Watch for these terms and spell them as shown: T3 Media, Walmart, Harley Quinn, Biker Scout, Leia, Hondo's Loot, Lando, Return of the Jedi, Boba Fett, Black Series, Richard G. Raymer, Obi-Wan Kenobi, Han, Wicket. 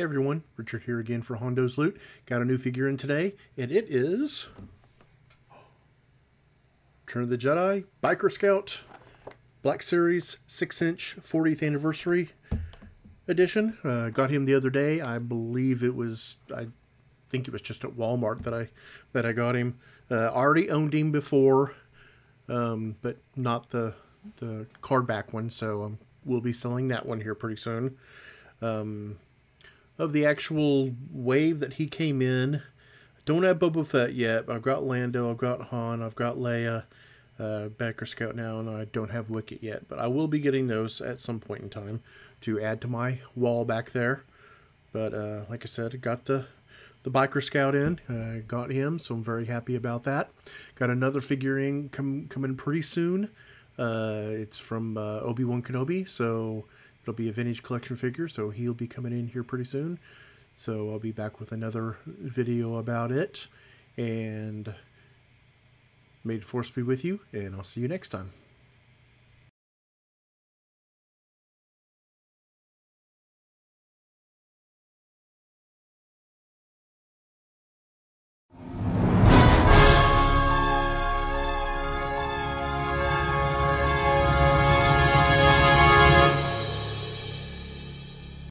Hey everyone, Richard here again for Hondo's Loot. Got a new figure in today, and it is Return of the Jedi, Biker Scout, Black Series 6-inch 40th Anniversary Edition. Got him the other day. I think it was just at Walmart that I got him. Already owned him before, but not the card back one. So we'll be selling that one here pretty soon. Of the actual wave that he came in, I don't have Boba Fett yet. I've got Lando, I've got Han, I've got Leia, Biker Scout now, and I don't have Wicket yet. But I will be getting those at some point in time to add to my wall back there. But like I said, I got the Biker Scout in, got him, so I'm very happy about that. Got another figurine coming pretty soon. It's from Obi-Wan Kenobi, so it'll be a vintage collection figure, so he'll be coming in here pretty soon. So I'll be back with another video about it. And may the force be with you, and I'll see you next time.